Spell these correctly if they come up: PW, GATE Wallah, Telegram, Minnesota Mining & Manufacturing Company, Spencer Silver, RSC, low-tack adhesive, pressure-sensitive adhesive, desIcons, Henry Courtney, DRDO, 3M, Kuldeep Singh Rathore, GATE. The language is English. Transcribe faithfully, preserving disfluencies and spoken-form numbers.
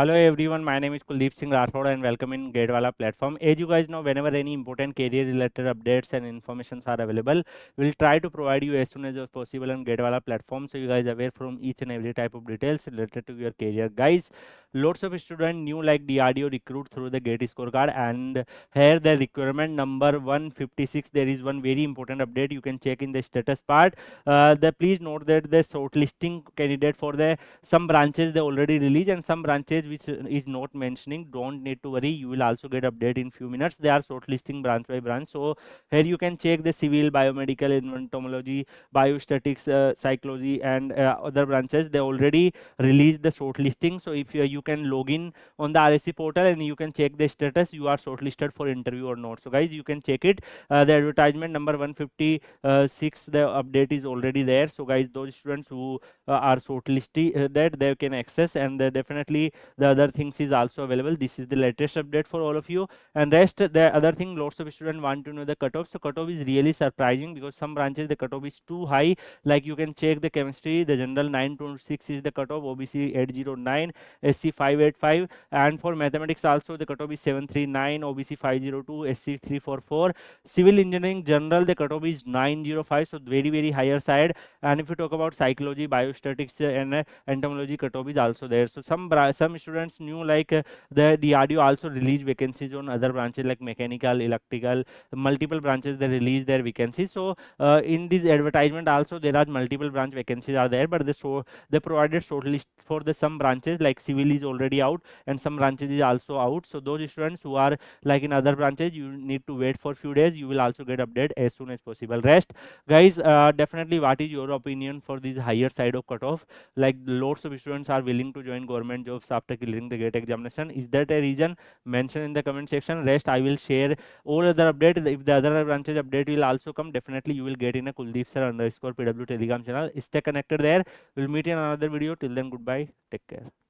Hello everyone, my name is Kuldeep Singh Rathore and welcome in GATE Wallah platform. As you guys know, whenever any important career related updates and informations are available, we'll try to provide you as soon as possible on GATE Wallah platform, so you guys are aware from each and every type of details related to your career. Guys, lots of students new like D R D O recruit through the GATE scorecard, and here the requirement number one fifty-six, there is one very important update. You can check in the status part. Uh, the please note that the shortlisting candidate for the some branches they already released, and some branches which is not mentioning, don't need to worry, you will also get update in few minutes. They are shortlisting branch by branch, so here you can check the civil, biomedical, entomology, biostatics, uh, psychology and uh, other branches. They already released the shortlisting, so if you, you can log in on the R S C portal and you can check the status you are shortlisted for interview or not. So guys, you can check it. Uh, the advertisement number one fifty-six, the update is already there, so guys, those students who uh, are shortlisted uh, that they can access, and they definitely the other things is also available. This is the latest update for all of you. And rest the other thing, lots of students want to know the cutoff. So cutoff is really surprising because some branches the cutoff is too high. Like you can check the chemistry, the general nine twenty-six is the cutoff, O B C eight oh nine, S C five eighty-five, and for mathematics also the cutoff is seven thirty-nine, O B C five oh two, S C three forty-four. Civil engineering general the cutoff is nine oh five, so very very higher side. And if you talk about psychology, biostatics and uh, entomology, cutoff is also there. So some some students new like uh, the D R D O also release vacancies on other branches like mechanical, electrical, multiple branches they release their vacancies. So uh, in this advertisement also there are multiple branch vacancies are there, but they show they provided shortlist for the some branches like civil is already out and some branches is also out. So those students who are like in other branches, you need to wait for few days, you will also get update as soon as possible. Rest guys, uh, definitely what is your opinion for this higher side of cutoff? Like lots of students are willing to join government jobs after clearing the GATE examination. Is that a reason? Mention in the comment section. Rest I will share all other updates. If the other branches update will also come, definitely you will get in a Kuldeep Sir underscore P W Telegram channel. Stay connected there. We'll meet in another video. Till then, goodbye. Take care.